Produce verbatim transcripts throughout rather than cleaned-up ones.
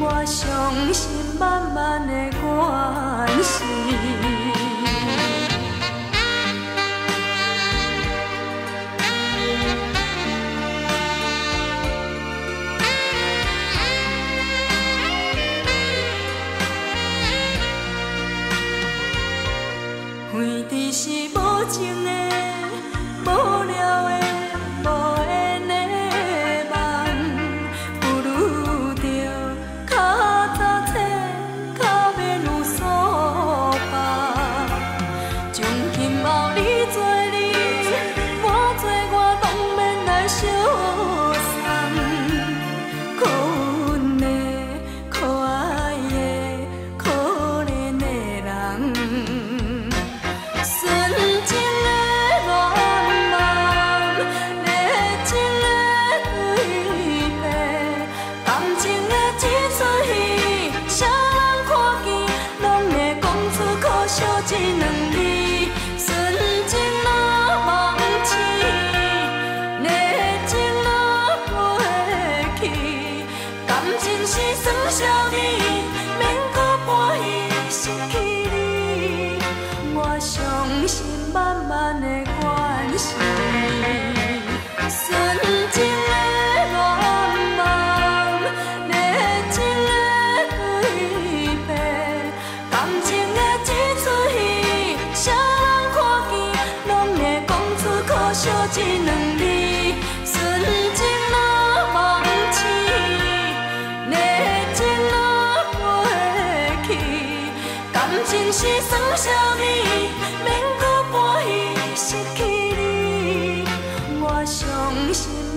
我相信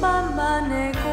慢慢的。